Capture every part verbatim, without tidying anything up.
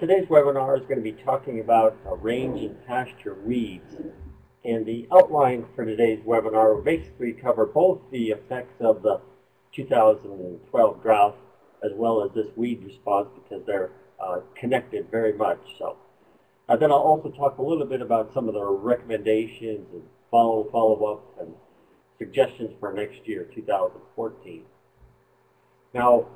Today's webinar is going to be talking about a range and pasture weeds. And the outline for today's webinar will basically cover both the effects of the two thousand twelve drought as well as this weed response, because they're uh, connected very much. So uh, then I'll also talk a little bit about some of the recommendations and follow follow-up and suggestions for next year, two thousand fourteen. Now,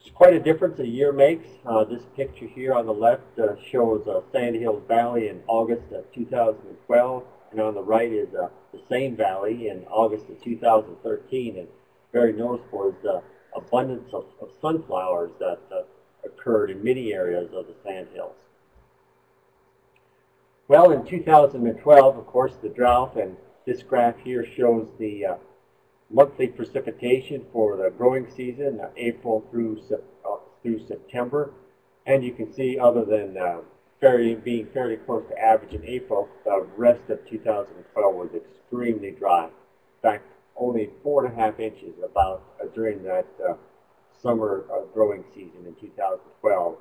it's quite a difference a year makes. Uh, this picture here on the left uh, shows uh, Sandhills Valley in August of two thousand twelve, and on the right is uh, the same valley in August of two thousand thirteen. And very noticeable is the abundance of, of sunflowers that uh, occurred in many areas of the Sandhills. Well, in two thousand twelve, of course, the drought, and this graph here shows the uh, monthly precipitation for the growing season, uh, April through uh, through September, and you can see, other than uh, fairly, being fairly close to average in April, the rest of two thousand twelve was extremely dry. In fact, only four and a half inches about uh, during that uh, summer uh, growing season in two thousand twelve.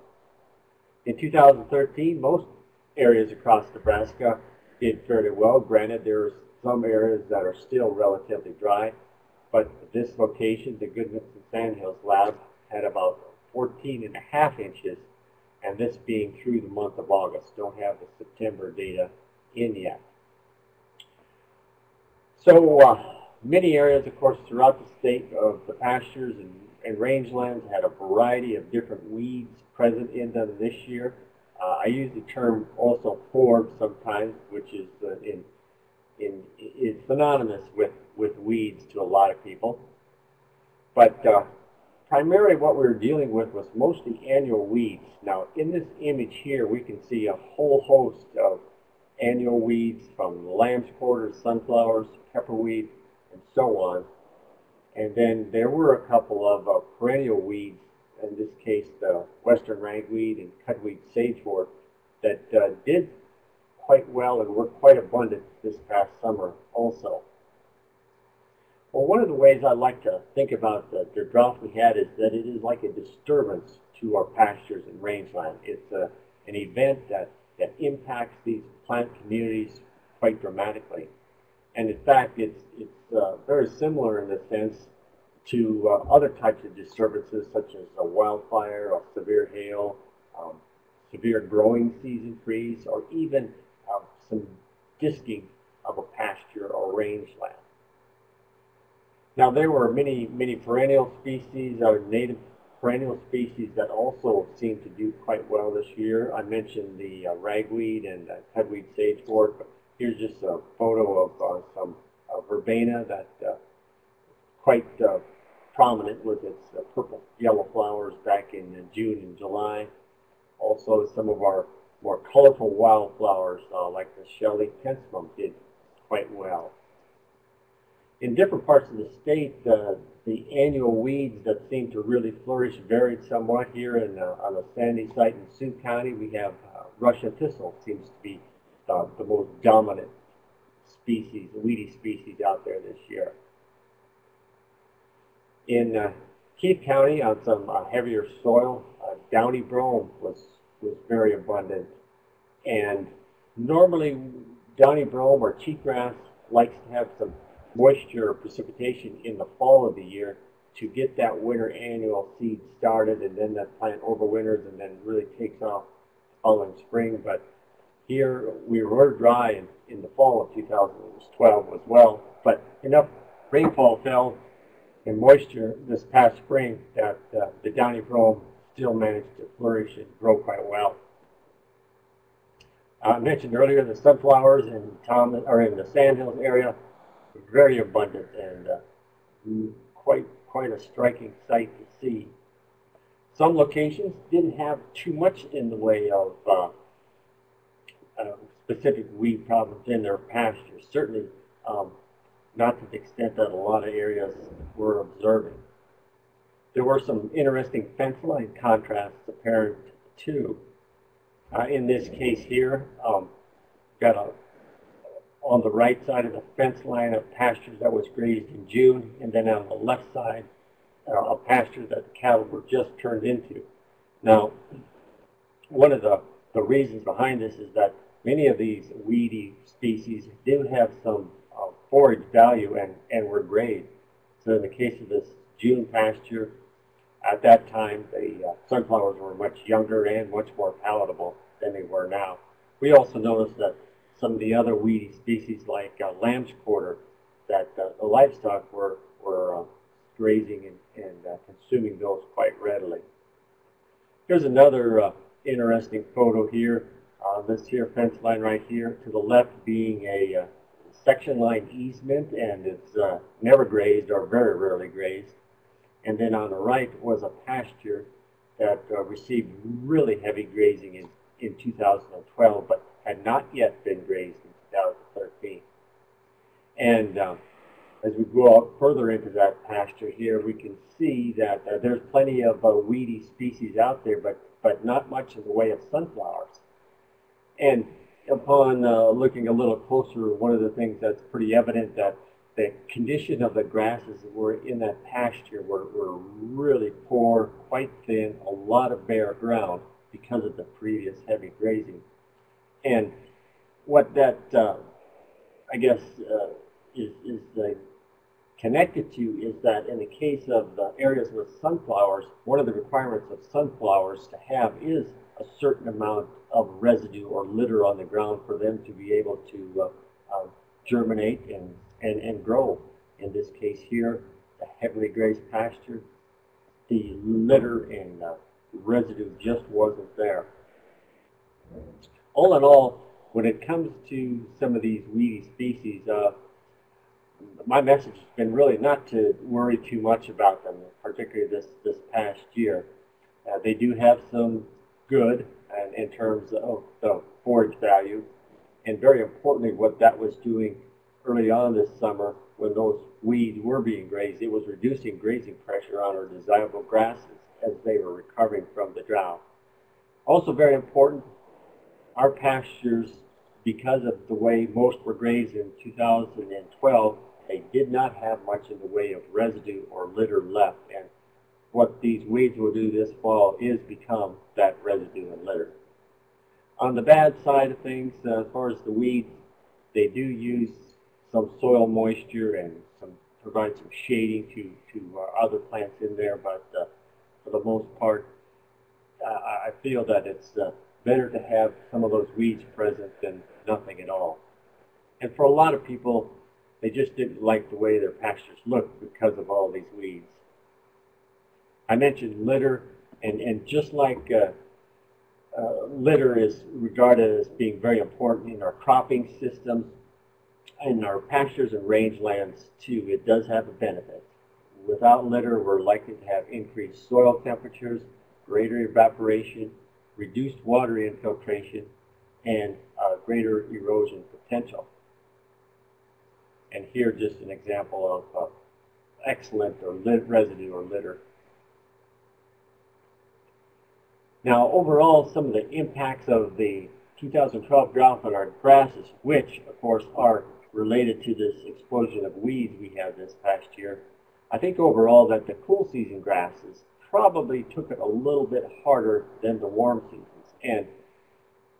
In two thousand thirteen, most areas across Nebraska did fairly well. Granted, there are some areas that are still relatively dry. But this location, the Goodness of Sandhills Lab, had about fourteen and a half inches, and this being through the month of August. Don't have the September data in yet. So uh, many areas, of course, throughout the state of the pastures and, and rangelands had a variety of different weeds present in them this year. Uh, I use the term also forb sometimes, which is uh, in In, is synonymous with, with weeds to a lot of people. But uh, primarily what we were dealing with was mostly annual weeds. Now, in this image here, we can see a whole host of annual weeds, from lamb's quarter, sunflowers, pepperweed, and so on. And then there were a couple of uh, perennial weeds, in this case the western ragweed and cudweed sagewort, that uh, did quite well and were quite abundant this past summer also. Well, one of the ways I like to think about the, the drought we had is that it is like a disturbance to our pastures and rangeland. It's a, an event that, that impacts these plant communities quite dramatically. And in fact, it's, it's uh, very similar in the sense to uh, other types of disturbances, such as a wildfire or severe hail, um, severe growing season freeze, or even Uh, some disking of a pasture or rangeland. Now, there were many, many perennial species, or native perennial species, that also seemed to do quite well this year. I mentioned the uh, ragweed and uh, cudweed sagewort, but here's just a photo of uh, some uh, verbena that uh, quite uh, prominent with its uh, purple-yellow flowers back in uh, June and July. Also, some of our more colorful wildflowers uh, like the Shelley penstemon did quite well. In different parts of the state, uh, the annual weeds that seem to really flourish varied somewhat. Here in, uh, on a sandy site in Sioux County, we have uh, Russian thistle seems to be uh, the most dominant species, weedy species out there this year. In uh, Keith County, on some uh, heavier soil, uh, downy brome was was very abundant, and normally downy brome or cheatgrass likes to have some moisture or precipitation in the fall of the year to get that winter annual seed started, and then that plant overwinters and then really takes off following spring. But here we were dry in, in the fall of two thousand twelve as well, but enough rainfall fell and moisture this past spring that uh, the downy brome still managed to flourish and grow quite well. I mentioned earlier the sunflowers in Tom or in the Sandhills area were very abundant and uh, quite quite a striking sight to see. Some locations didn't have too much in the way of uh, uh, specific weed problems in their pastures. Certainly, um, not to the extent that a lot of areas were observing. There were some interesting fence line contrasts apparent too. Uh, in this case here, um, got a, on the right side of the fence line of pastures that was grazed in June, and then on the left side, uh, a pasture that the cattle were just turned into. Now, one of the, the reasons behind this is that many of these weedy species do have some uh, forage value and, and were grazed. So in the case of this June pasture, at that time the uh, sunflowers were much younger and much more palatable than they were now. We also noticed that some of the other weedy species like uh, lamb's quarter, that uh, the livestock were, were uh, grazing and, and uh, consuming those quite readily. Here's another uh, interesting photo here. Uh, this here fence line right here, to the left being a uh, section line easement, and it's uh, never grazed or very rarely grazed. And then on the right was a pasture that uh, received really heavy grazing in, in two thousand twelve, but had not yet been grazed in two thousand thirteen. And uh, as we go out further into that pasture here, we can see that uh, there's plenty of uh, weedy species out there, but, but not much in the way of sunflowers. And upon uh, looking a little closer, one of the things that's pretty evident that the condition of the grasses that were in that pasture were, were really poor, quite thin, a lot of bare ground because of the previous heavy grazing. And what that, uh, I guess, uh, is, is uh, connected to is that in the case of the areas with sunflowers, one of the requirements of sunflowers to have is a certain amount of residue or litter on the ground for them to be able to uh, uh, germinate and, and, and grow. In this case here, the heavily grazed pasture, the litter and uh, residue just wasn't there. All in all, when it comes to some of these weedy species, uh, my message has been really not to worry too much about them, particularly this, this past year. Uh, they do have some good and in terms of the forage value, and very importantly what that was doing early on this summer when those weeds were being grazed, it was reducing grazing pressure on our desirable grasses as they were recovering from the drought. Also very important, our pastures, because of the way most were grazed in two thousand twelve, they did not have much in the way of residue or litter left, and what these weeds will do this fall is become that residue and litter. On the bad side of things, uh, as far as the weeds, they do use some soil moisture and some, provide some shading to, to uh, other plants in there, but uh, for the most part, uh, I feel that it's uh, better to have some of those weeds present than nothing at all. And for a lot of people, they just didn't like the way their pastures looked because of all these weeds. I mentioned litter, and, and just like uh, uh, litter is regarded as being very important in our cropping systems, in our pastures and rangelands too, it does have a benefit. Without litter, we're likely to have increased soil temperatures, greater evaporation, reduced water infiltration, and uh, greater erosion potential. And here just an example of uh, excellent or lit residue or litter. Now, overall, some of the impacts of the two thousand twelve drought on our grasses, which, of course, are related to this explosion of weeds we had this past year, I think overall that the cool season grasses probably took it a little bit harder than the warm seasons. And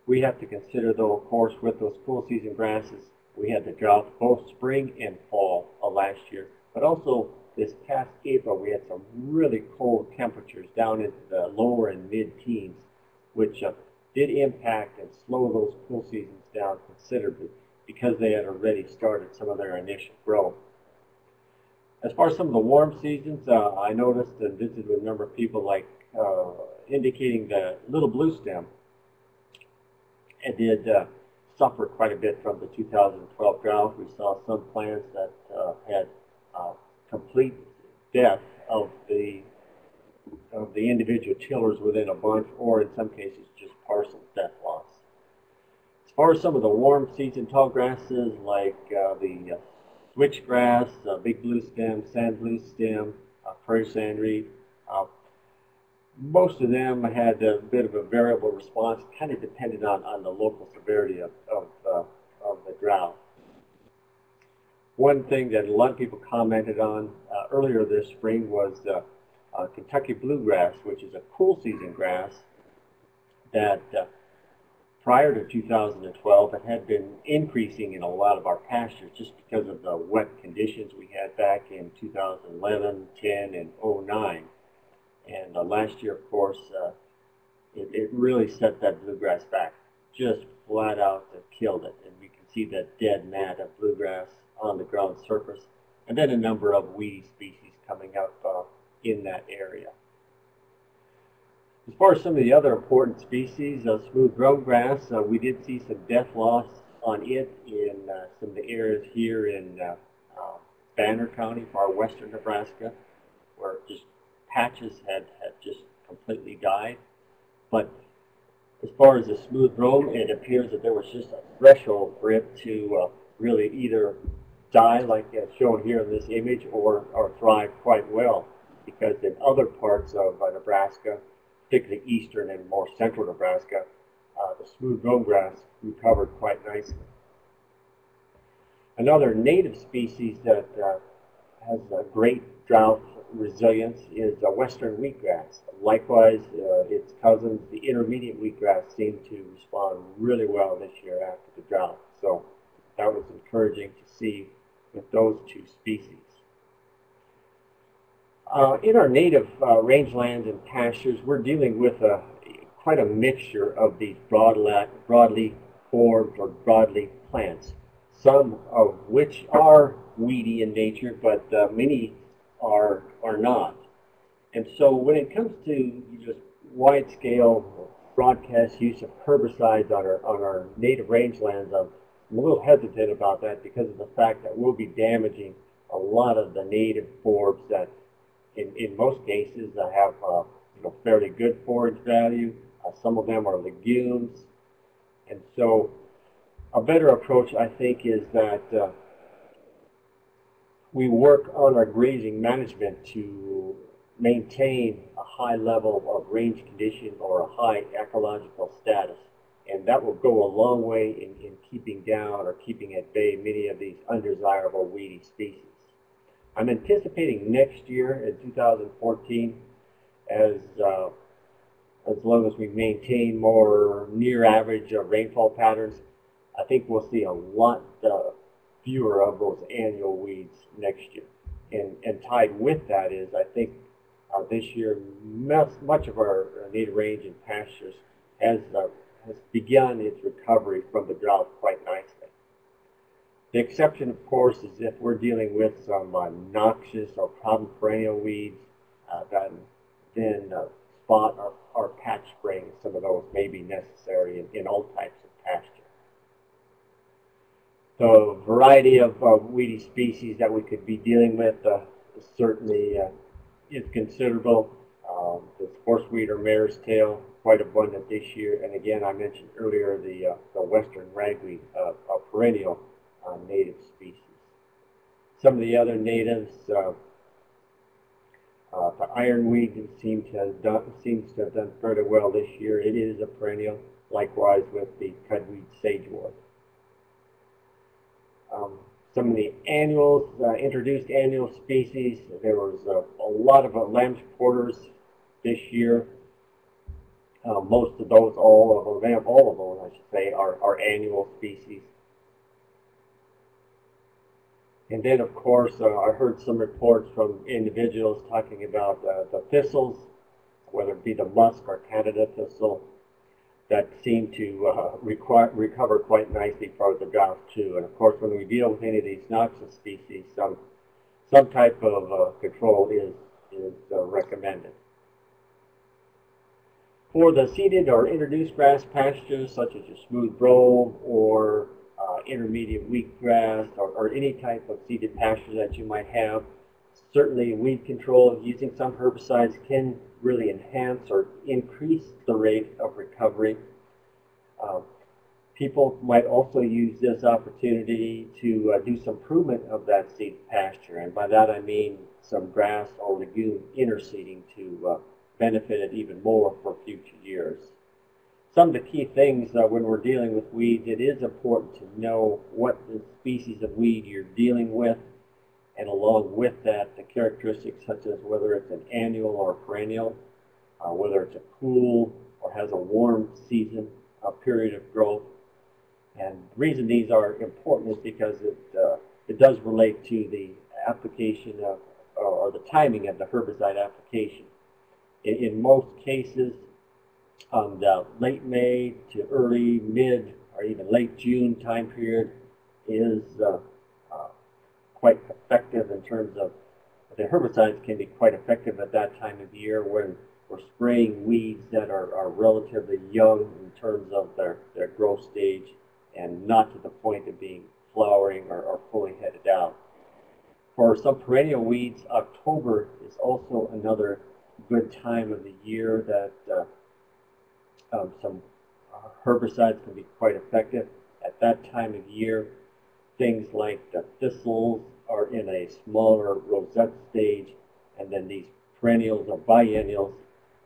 we have to consider, though, of course, with those cool season grasses, we had the drought both spring and fall of last year, but also this past April, we had some really cold temperatures down into the lower and mid-teens, which uh, did impact and slow those cool seasons down considerably because they had already started some of their initial growth. As far as some of the warm seasons, uh, I noticed and visited with a number of people like uh, indicating the little blue stem and did uh, suffer quite a bit from the two thousand twelve drought. We saw some plants that uh, had uh, complete death of the of the individual tillers within a bunch, or in some cases just partial death loss. As far as some of the warm season tall grasses like uh, the uh, switchgrass, uh, big blue stem, sand blue stem, uh, prairie sandreed, uh, most of them had a bit of a variable response, kind of depended on, on the local severity of, of, uh, of the drought. One thing that a lot of people commented on uh, earlier this spring was uh, uh, Kentucky bluegrass, which is a cool season grass that uh, prior to two thousand twelve, it had been increasing in a lot of our pastures just because of the wet conditions we had back in two thousand eleven, ten, and oh nine. And uh, last year, of course, uh, it, it really set that bluegrass back, just flat out uh, killed it. And we can see that dead mat of bluegrass on the ground surface, and then a number of weed species coming up uh, in that area. As far as some of the other important species, uh, smooth roadgrass, uh, we did see some death loss on it in uh, some of the areas here in uh, uh, Banner County, far western Nebraska, where just patches had, had just completely died. But as far as the smooth roam, it appears that there was just a threshold for it to uh, really either die, like as shown here in this image, or, or thrive quite well, because in other parts of uh, Nebraska, particularly eastern and more central Nebraska, uh, the smooth roam grass recovered quite nicely. Another native species that uh, has a great drought resilience is uh, western wheatgrass. Likewise, uh, its cousins, the intermediate wheatgrass, seem to respond really well this year after the drought. So that was encouraging to see with those two species. Uh, in our native uh, rangelands and pastures, we're dealing with a, quite a mixture of these broadleaf, broadleaf forms or broadleaf plants, some of which are weedy in nature, but uh, many are, are not. And so when it comes to just wide-scale broadcast use of herbicides on our, on our native rangelands, I'm a little hesitant about that because of the fact that we'll be damaging a lot of the native forbs that In, in most cases, I have uh, you know, fairly good forage value. Uh, some of them are legumes. And so a better approach, I think, is that uh, we work on our grazing management to maintain a high level of range condition or a high ecological status. And that will go a long way in, in keeping down or keeping at bay many of these undesirable weedy species. I'm anticipating next year, in two thousand fourteen, as, uh, as long as we maintain more near average uh, rainfall patterns, I think we'll see a lot uh, fewer of those annual weeds next year. And, and tied with that is, I think uh, this year, much of our native range and pastures has, uh, has begun its recovery from the drought quite nicely. The exception, of course, is if we're dealing with some uh, noxious or problem perennial weeds uh, that then uh, spot or, or patch spraying. Some of those may be necessary in, in all types of pasture. So a variety of uh, weedy species that we could be dealing with uh, certainly uh, is considerable. Um, the horseweed or mare's tail, quite abundant this year. And again, I mentioned earlier the, uh, the western ragweed, uh, a perennial Uh, native species. Some of the other natives, uh, uh, the ironweed seems to have done seems to have done fairly well this year. It is a perennial. Likewise with the cudweed sagewort. Um, some of the annuals, uh, introduced annual species. There was a, a lot of uh, lamb's quarters this year. Uh, most of those, all of them, all of those, I should say, are, are annual species. And then, of course, uh, I heard some reports from individuals talking about uh, the thistles, whether it be the musk or Canada thistle, that seem to uh, require, recover quite nicely from the drought, too. And, of course, when we deal with any of these noxious species, some, some type of uh, control is, is uh, recommended. For the seeded or introduced grass pastures, such as your smooth brome or Uh, intermediate wheatgrass or, or any type of seeded pasture that you might have, certainly weed control using some herbicides can really enhance or increase the rate of recovery. Uh, people might also use this opportunity to uh, do some improvement of that seed pasture, and by that I mean some grass or legume interseeding to uh, benefit it even more for future years. Some of the key things uh, when we're dealing with weeds, it is important to know what the species of weed you're dealing with, and along with that, the characteristics such as whether it's an annual or perennial, uh, whether it's a cool has a warm season, a period of growth. And the reason these are important is because it, uh, it does relate to the application of, or the timing of the herbicide application. In, in most cases, um, the late May to early, mid, or even late June time period is uh, uh, quite effective in terms of, the herbicides can be quite effective at that time of year when we're spraying weeds that are, are relatively young in terms of their, their growth stage and not to the point of being flowering or, or fully headed out. For some perennial weeds, October is also another good time of the year that uh, um, some herbicides can be quite effective. At that time of year, things like the thistles are in a smaller rosette stage, and then these perennials or biennials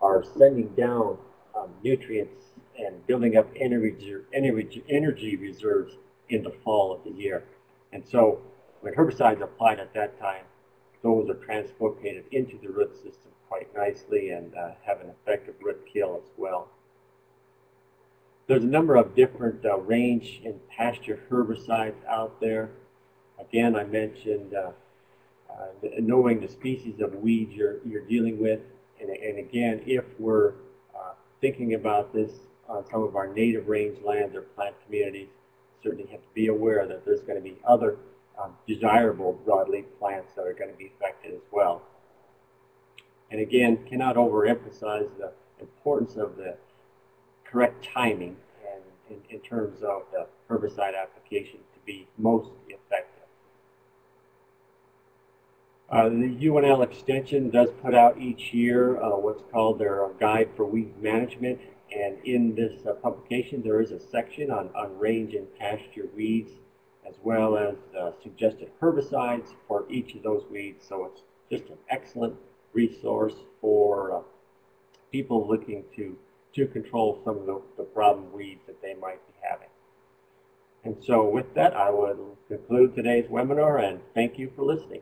are sending down um, nutrients and building up energy, energy, energy reserves in the fall of the year. And so when herbicides are applied at that time, those are translocated into the root system quite nicely and uh, have an effective root kill as well. There's a number of different uh, range in pasture herbicides out there. Again, I mentioned uh, uh, knowing the species of weeds you're, you're dealing with. And, and again, if we're uh, thinking about this on some of our native rangelands or plant communities, certainly have to be aware that there's going to be other uh, desirable broadleaf plants that are going to be affected as well. And again, cannot overemphasize the importance of the correct timing and in, in terms of the herbicide application to be most effective. Uh, the U N L Extension does put out each year uh, what's called their Guide for Weed Management, and in this uh, publication there is a section on, on range and pasture weeds as well as uh, suggested herbicides for each of those weeds, so it's just an excellent resource for uh, people looking to, to control some of the, the problem weeds that they might be having. And so with that, I would conclude today's webinar and thank you for listening.